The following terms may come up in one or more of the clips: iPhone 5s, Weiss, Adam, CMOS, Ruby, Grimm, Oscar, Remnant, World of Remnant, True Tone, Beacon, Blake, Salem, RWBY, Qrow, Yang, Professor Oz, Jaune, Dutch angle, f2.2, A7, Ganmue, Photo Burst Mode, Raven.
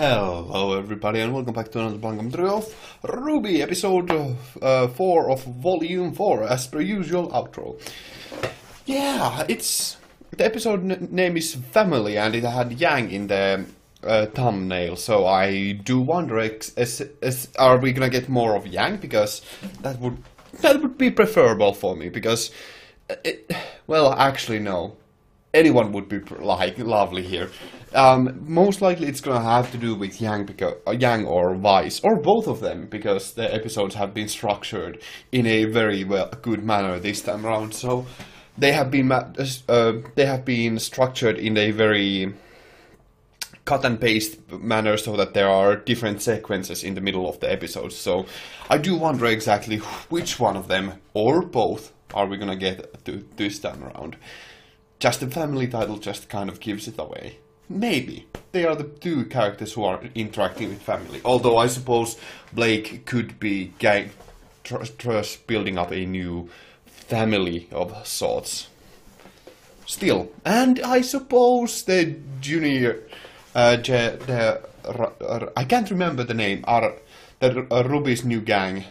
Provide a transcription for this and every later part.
Hello everybody and welcome back to another Blangum of RWBY episode 4 of volume 4 as per usual outro. Yeah, it's... the episode name is Family and it had Yang in the thumbnail, so I do wonder are we gonna get more of Yang, because that would be preferable for me, because well, actually no. Anyone would be like lovely here. Most likely it's gonna have to do with Yang, because Yang or Weiss or both of them, because the episodes have been structured in a very good manner this time around. So they have been structured in a very cut and paste manner, so that there are different sequences in the middle of the episodes. So I do wonder exactly which one of them or both are we gonna get to this time around. Just the family title just kind of gives it away. Maybe. They are the two characters who are interacting with family. Although I suppose Blake could be building up a new family of sorts. Still. And I suppose the junior... I can't remember the name. RWBY's new gang.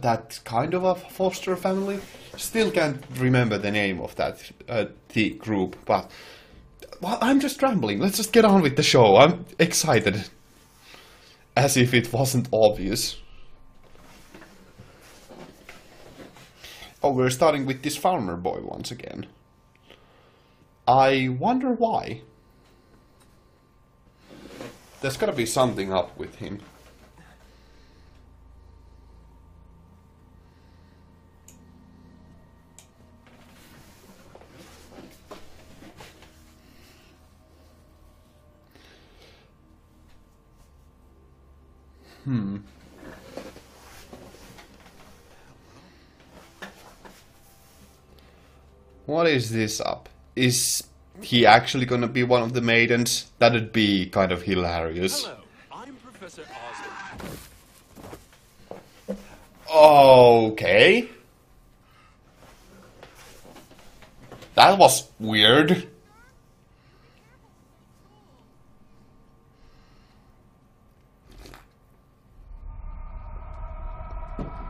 That kind of a foster family. Still can't remember the name of that group, but well, I'm just rambling. Let's just get on with the show. I'm excited, as if it wasn't obvious. Oh, we're starting with this farmer boy once again. I wonder why. There's gotta be something up with him. What is this up? Is he actually gonna be one of the maidens? That'd be kind of hilarious. Hello, I'm Professor Oz. Okay. That was weird.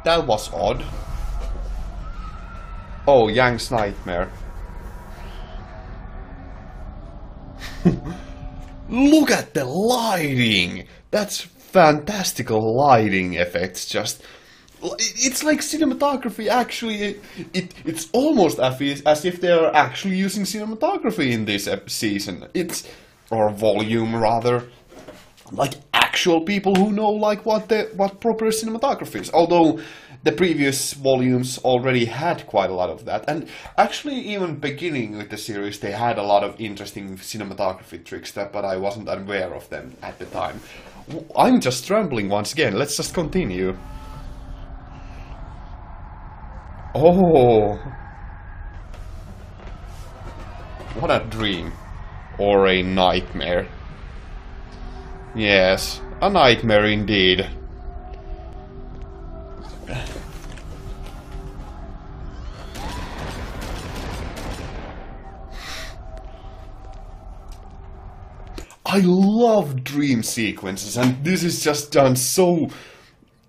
That was odd. Oh, Yang's nightmare. Look at the lighting! That's fantastical lighting effects, just... it's like cinematography, actually. It's almost as if they are actually using cinematography in this season. Or volume, rather. Like actual people who know like what proper cinematography is. Although the previous volumes already had quite a lot of that, and actually even beginning with the series they had a lot of interesting cinematography tricks that, but I wasn't aware of them at the time. I'm just rambling once again. Let's just continue. Oh, what a dream, or a nightmare. Yes, a nightmare indeed. I love dream sequences, and this is just done so...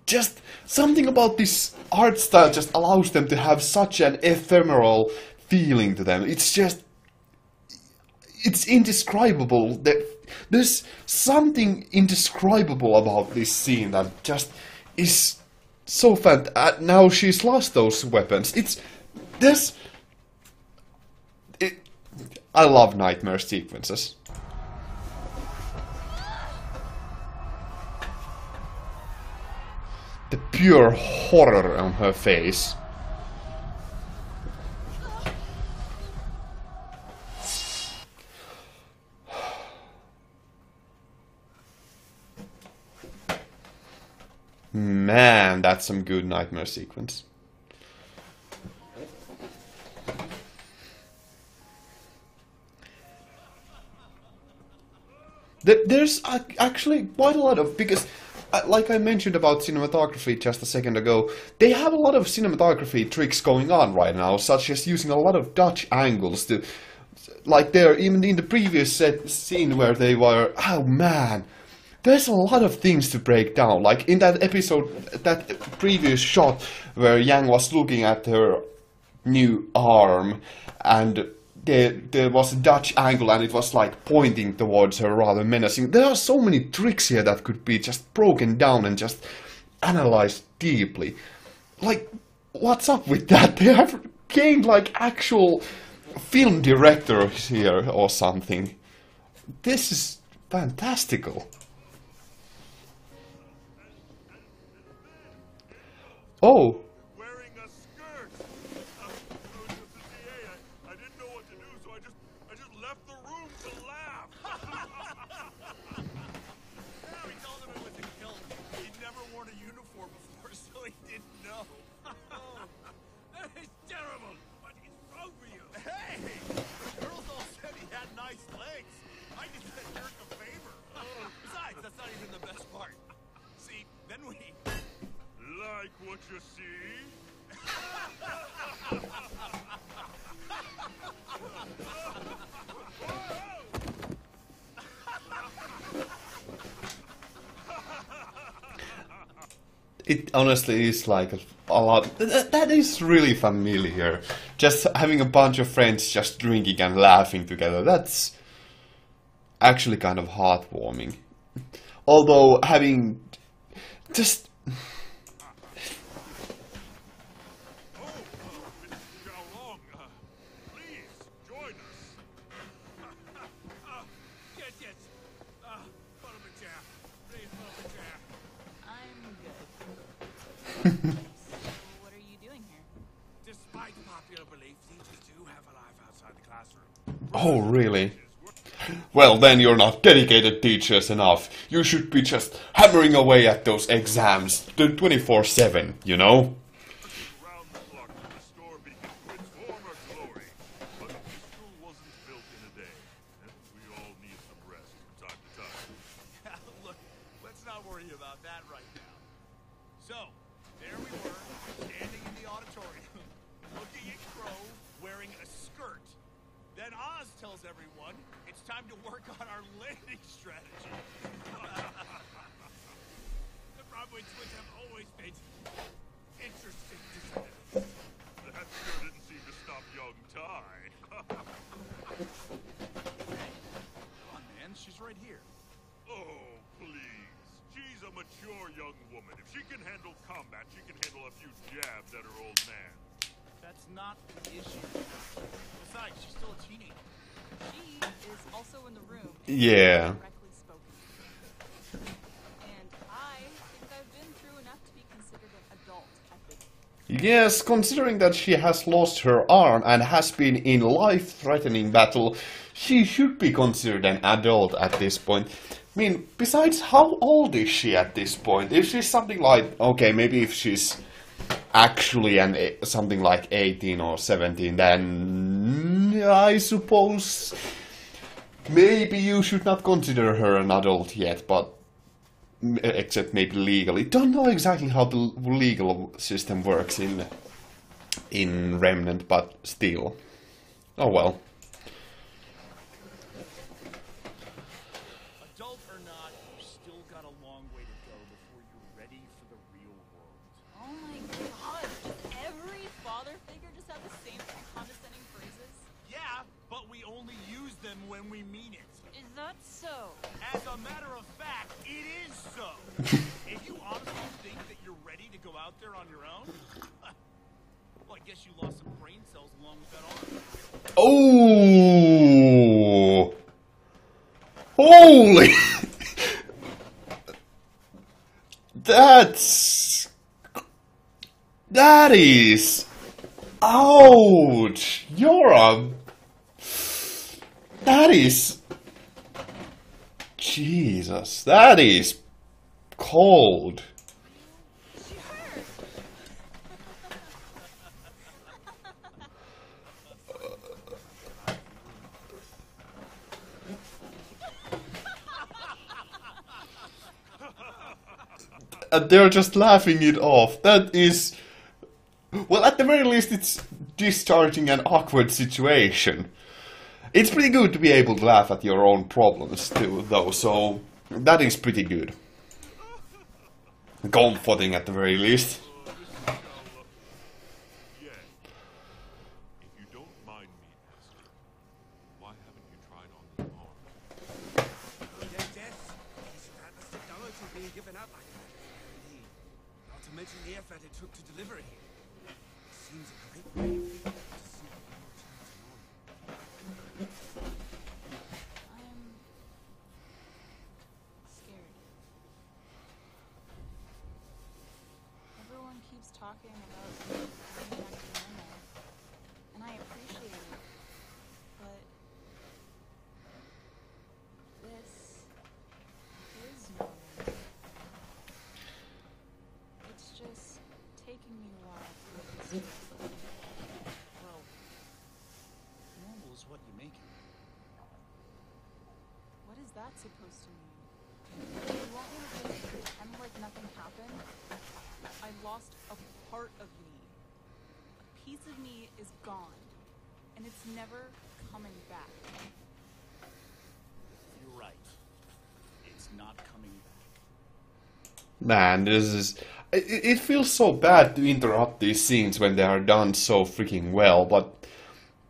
just something about this art style just allows them to have such an ephemeral feeling to them. It's just... it's indescribable. There's something indescribable about this scene that just is so fantastic. Now she's lost those weapons. I love nightmare sequences. The pure horror on her face. Man, that's some good nightmare sequence. There's actually quite a lot of... because, like I mentioned about cinematography just a second ago, they have a lot of cinematography tricks going on right now, such as using a lot of Dutch angles to... like there, even in the previous scene where they were... oh man! There's a lot of things to break down, like in that episode, that previous shot where Yang was looking at her new arm, and there was a Dutch angle and it was like pointing towards her, rather menacing. There are so many tricks here that could be just broken down and just analyzed deeply. Like, what's up with that? They have gained like actual film directors here or something. This is fantastical. Oh. It honestly is like a lot. That is really familiar. Just having a bunch of friends just drinking and laughing together. That's actually kind of heartwarming. Although having just... So what are you doing here? Despite popular belief, teachers do have a life outside the classroom. Oh, really? Well, then you're not dedicated teachers enough. You should be just hammering away at those exams 24/7, you know? Round the clock to restore Beacon to its former glory. But the school wasn't built in a day, and we all need some rest from time to time. Look, let's not worry about that right now. So... there we were, standing in the auditorium, looking at Qrow wearing a skirt. Then Oz tells everyone it's time to work on our landing strategy. The Broadway twins have always made interesting decisions. That sure didn't seem to stop young Ty. Come on, man, she's right here. Oh, please. She's a mature young woman. If she can handle combat, she can handle a few jabs at her old man. That's not the issue. Besides, she's still a teenager. She is also in the room. Yeah. Directly spoken. And I think I've been through enough to be considered an adult, I think. Yes, considering that she has lost her arm and has been in life-threatening battle, she should be considered an adult at this point. I mean, besides, how old is she at this point? If she's something like, okay, maybe if she's actually something like 18 or 17, then I suppose maybe you should not consider her an adult yet, but except maybe legally. Don't know exactly how the legal system works in Remnant, but still. Oh well. If you honestly think that you're ready to go out there on your own, well, I guess you lost some brain cells along with that arm. Oh, holy! That is. Ouch! That is. Jesus, that is. Cold. She hurt. They're just laughing it off. That is, well, at the very least, it's discharging an awkward situation. It's pretty good to be able to laugh at your own problems too, though. So That is pretty good. Comforting at the very least. Supposed to mean? You want me to pretend like nothing happened? I lost a part of me. A piece of me is gone, and it's never coming back. You're right. It's not coming back. Man, this is... It feels so bad to interrupt these scenes when they are done so freaking well, but...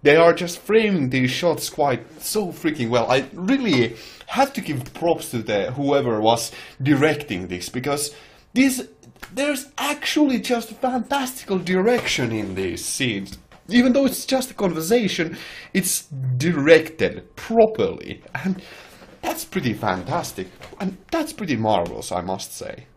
They are just framing these shots quite so freaking well. I really have to give props to whoever was directing this, because there's actually just fantastical direction in these scenes. Even though it's just a conversation, it's directed properly, and that's pretty fantastic, and that's pretty marvelous, I must say.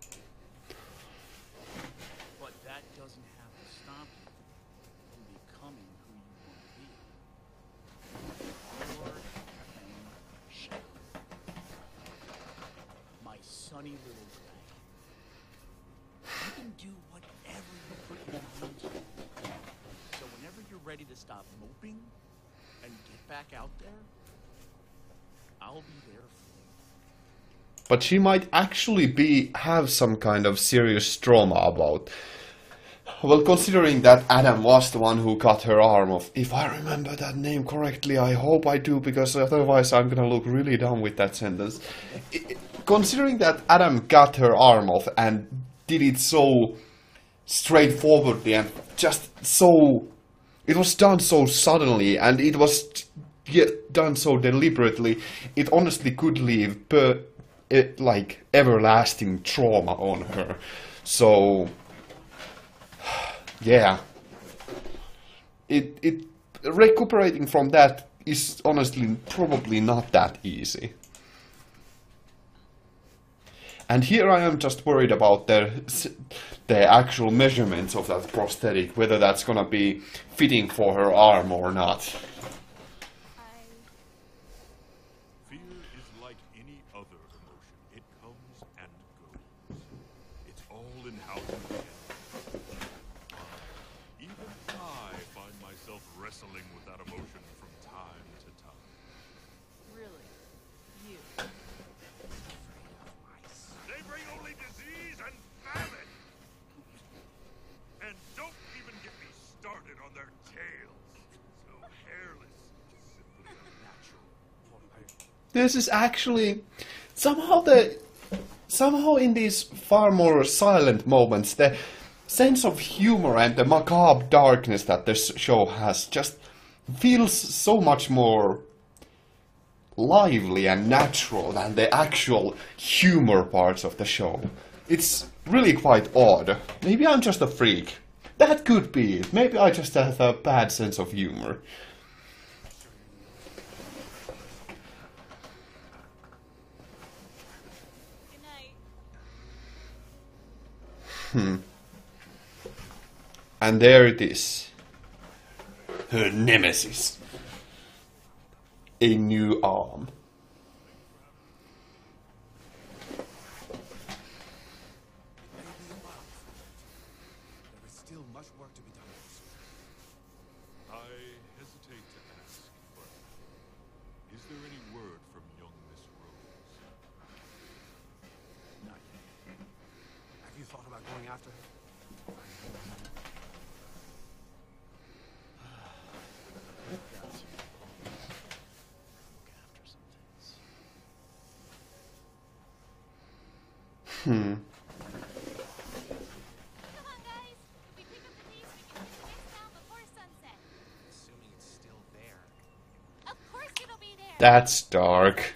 But she might actually have some kind of serious trauma about. Well, considering that Adam was the one who cut her arm off. If I remember that name correctly, I hope I do, because otherwise I'm gonna look really dumb with that sentence. Considering that Adam cut her arm off and did it so straightforwardly and just so... It was done so suddenly and it was done so deliberately, it honestly could leave like everlasting trauma on her. So yeah, it recuperating from that is honestly probably not that easy. And here I am just worried about the actual measurements of that prosthetic, whether that's gonna be fitting for her arm or not. This is actually somehow in these far more silent moments, the sense of humor and the macabre darkness that this show has just feels so much more lively and natural than the actual humor parts of the show. It's really quite odd. Maybe I'm just a freak. That could be it. Maybe I just have a bad sense of humor. And there it is. Her nemesis. A new arm. Hmm. That's dark.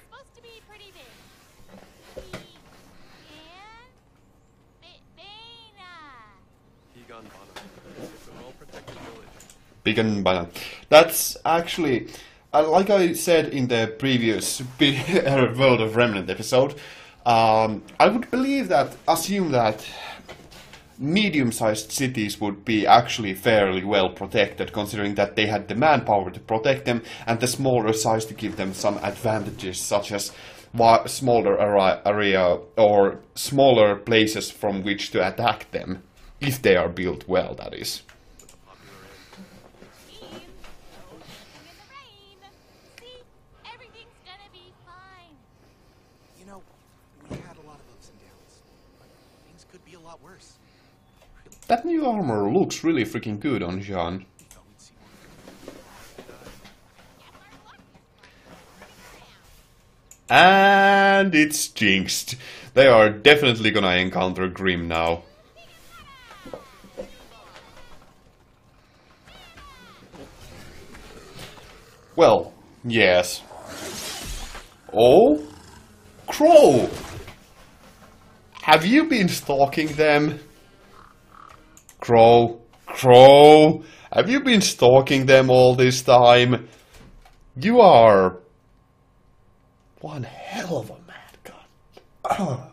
Beacon banana. That's actually, like I said in the previous World of Remnant episode, I would believe that, assume that medium-sized cities would be actually fairly well protected, considering that they had the manpower to protect them and the smaller size to give them some advantages, such as smaller area or smaller places from which to attack them, if they are built well, that is. That new armor looks really freaking good on Jaune. And it's jinxed. They are definitely gonna encounter Grimm now. Well, yes. Oh? Qrow! Have you been stalking them? Qrow, Qrow, have you been stalking them all this time? You are one hell of a mad god.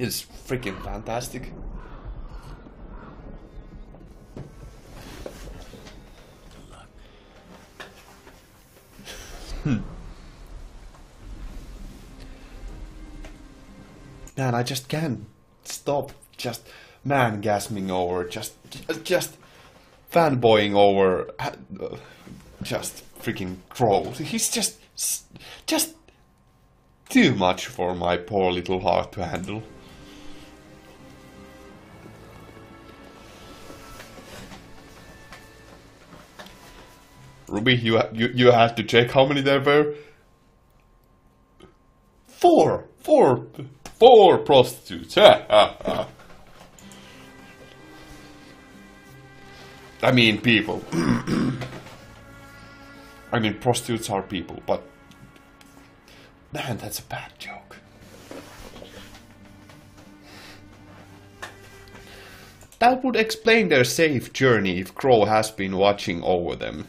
It's freaking fantastic. Man, I just can't stop just man-gasming over, just fanboying over, just freaking Qrow. He's just too much for my poor little heart to handle. Ruby, you have to check how many there were. Four prostitutes. I mean people. I mean prostitutes are people, but man, that's a bad joke. That would explain their safe journey if Qrow has been watching over them.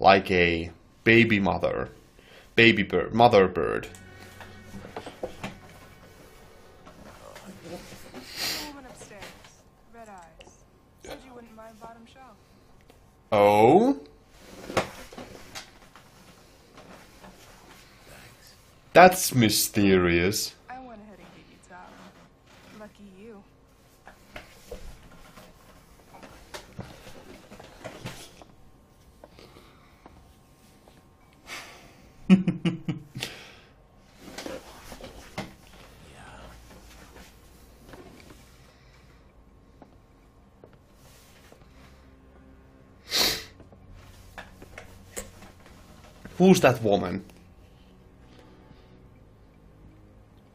Like a baby mother, mother bird. Oh? That's mysterious. I went ahead and gave you top. Lucky you. Who's that woman?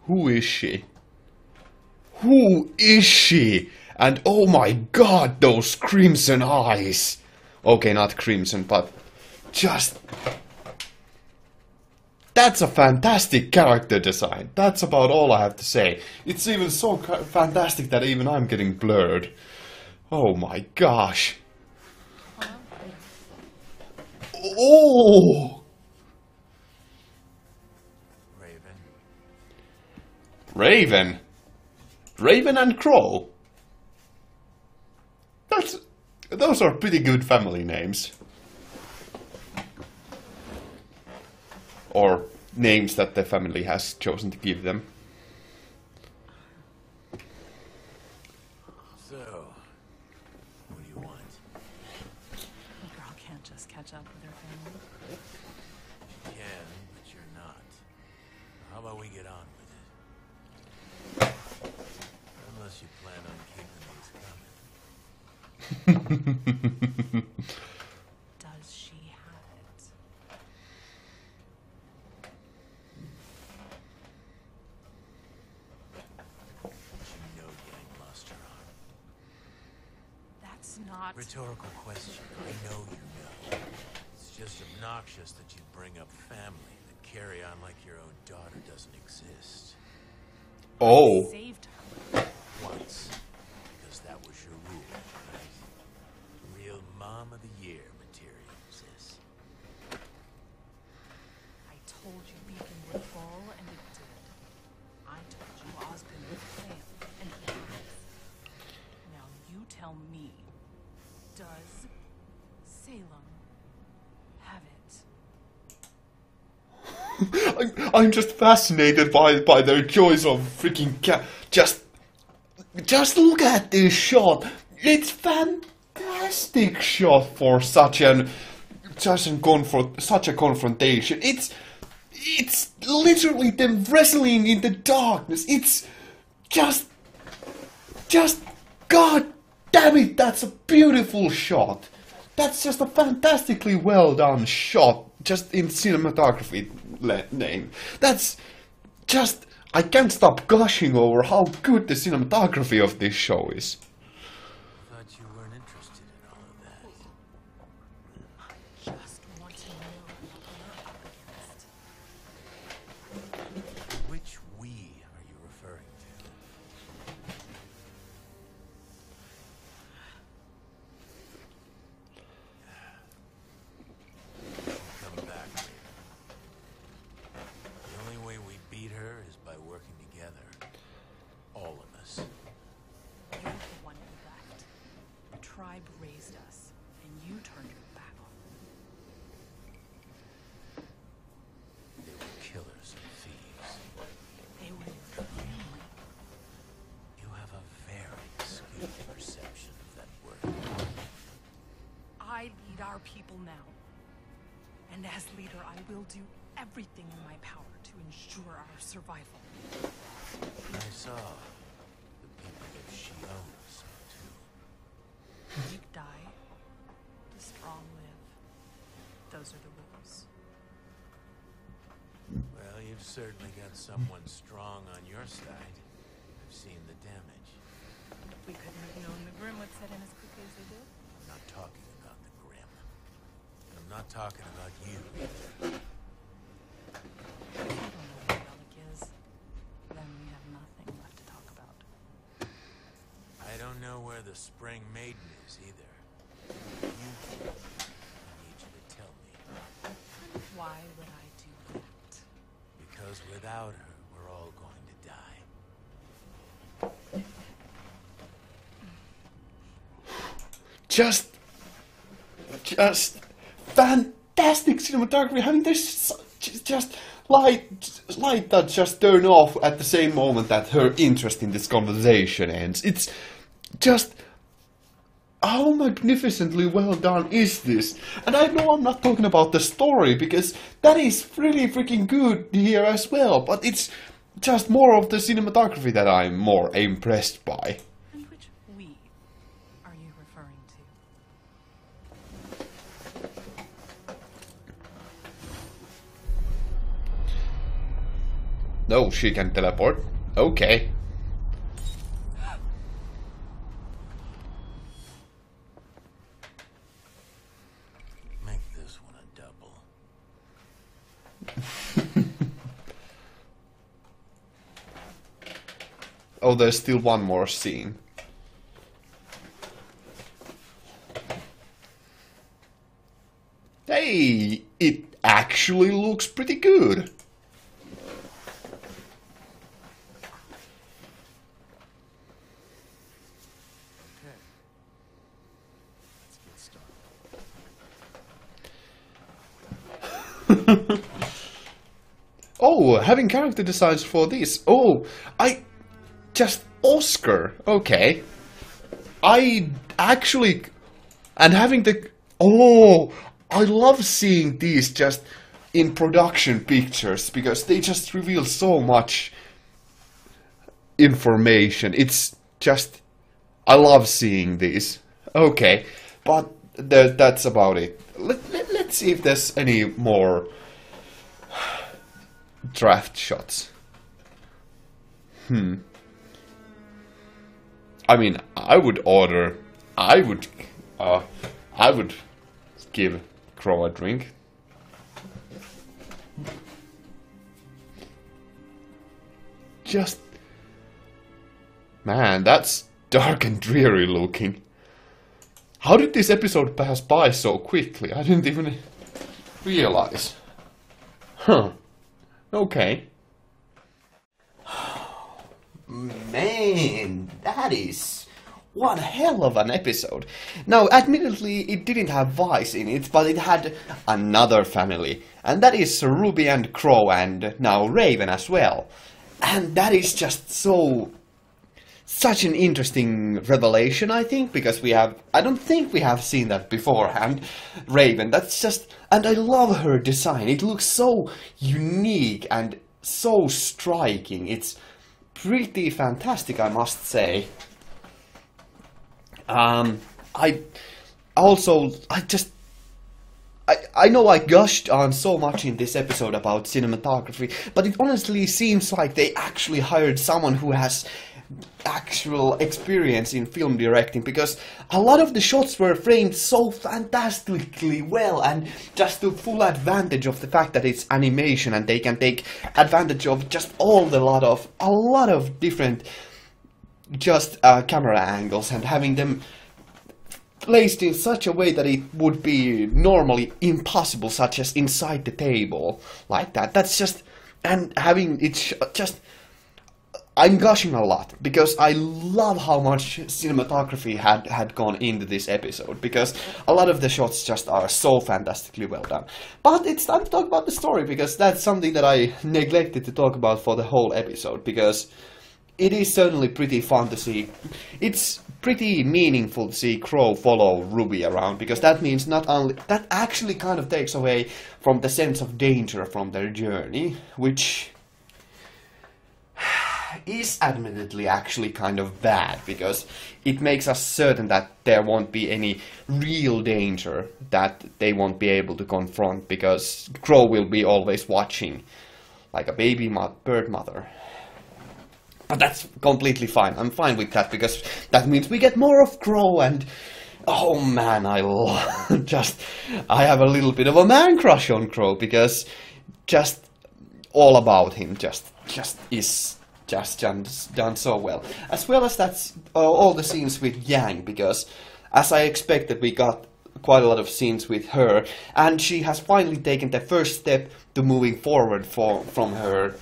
Who is she? Who is she? And oh my god, those crimson eyes! Okay, not crimson, but just... That's a fantastic character design. That's about all I have to say. It's even so fantastic that even I'm getting blurred. Oh my gosh. Oh! Raven? Raven and Qrow? Those are pretty good family names. Or names that the family has chosen to give them. So, what do you want? A girl can't just catch up with her family. You can, but you're not. How about we get on with it? Unless you plan on keeping these coming. not? Rhetorical question. I know you know. It's just obnoxious that you bring up family and carry on like your own daughter doesn't exist. Oh. I saved her. Once. Because that was your rule, right? Real mom of the year material, sis. I told you Beacon would fall, and it did. I told you Oscar would fail, and he has. Now you tell me, does Salem have it? I'm just fascinated by their choice of freaking cat. Just look at this shot. It's fantastic shot for such a confrontation. It's literally them wrestling in the darkness. It's just god damn it, that's a beautiful shot. That's just a fantastically well done shot, just in cinematography name. That's just, I can't stop gushing over how good the cinematography of this show is. I thought you weren't interested in all of that. I just want to know what you're up against. Which "we" are you referring to? Come back later. The only way we beat her is by working together. All of us. You're the one who left. The tribe raised us, and you turned your back on them. They were killers and thieves. They were your family. You have a very skewed perception of that word. I lead our people now. And as leader, I will do everything in my power to ensure our survival. I saw the people that she owns, too. The weak die, the strong live. Those are the rules. Well, you've certainly got someone strong on your side. I've seen the damage. We couldn't have known the Grimm would set in as quickly as they did. I'm not talking about the Grimm. I'm not talking about you either. If you don't know what Relic is, then we have nothing left to talk about. I don't know where the Spring Maiden is either. I need you to tell me. Why would I do that? Because without her, we're all going to die. Just fantastic cinematography. I mean, there's just light that just turn off at the same moment that her interest in this conversation ends. It's just, how magnificently well done is this? And I know I'm not talking about the story, because that is really freaking good here as well, but it's just more of the cinematography that I'm more impressed by. And which "we" are you referring to? No, she can teleport. Okay. Make this one a double. Oh, there's still one more scene. Hey, it actually looks pretty good. Oh, having character designs for this. Oh, I just Oscar. Okay, I actually, and having the, oh, I love seeing these just in production pictures, because they just reveal so much information. It's just, I love seeing these. Okay, but that's about it. Let's see if there's any more draft shots. I mean, I would order. I would give Qrow a drink. Just... man, that's dark and dreary looking. How did this episode pass by so quickly? I didn't even realize. Huh. Okay. Man, that is one hell of an episode. Now, admittedly, it didn't have Weiss in it, but it had another family. And that is Ruby and Qrow and now Raven as well. And that is just so... such an interesting revelation, I think, because we have... I don't think we have seen that beforehand. Raven, that's just... and I love her design. It looks so unique and so striking. It's pretty fantastic, I must say. I know I gushed on so much in this episode about cinematography, but it honestly seems like they actually hired someone who has actual experience in film directing, because a lot of the shots were framed so fantastically well and just took full advantage of the fact that it's animation and they can take advantage of just a lot of different just camera angles and having them placed in such a way that it would be normally impossible, such as inside the table like that. That's just, and having it's just, I'm gushing a lot because I love how much cinematography had gone into this episode, because a lot of the shots just are so fantastically well done. But it's time to talk about the story, because that's something that I neglected to talk about for the whole episode, because it is certainly pretty fun to see. It's pretty meaningful to see Qrow follow Ruby around, because that means not only... that actually kind of takes away from the sense of danger from their journey, which... is admittedly actually kind of bad, because it makes us certain that there won't be any real danger that they won't be able to confront, because Qrow will be always watching like a baby bird mother. But that's completely fine. I'm fine with that, because that means we get more of Qrow, and oh man, I have a little bit of a man crush on Qrow, because just all about him just is just done so well. As well as that's all the scenes with Yang, because as I expected, we got quite a lot of scenes with her, and she has finally taken the first step to moving forward from her,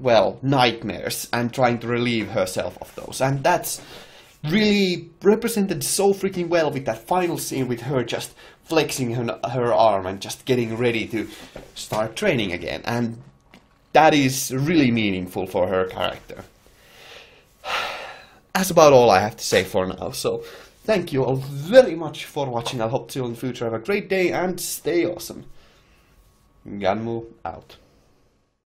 well, nightmares, and trying to relieve herself of those. And that's really represented so freaking well with that final scene with her just flexing her arm and just getting ready to start training again. And that is really meaningful for her character. That's about all I have to say for now, so thank you all very much for watching. I hope to in the future have a great day and stay awesome. Ganmu out.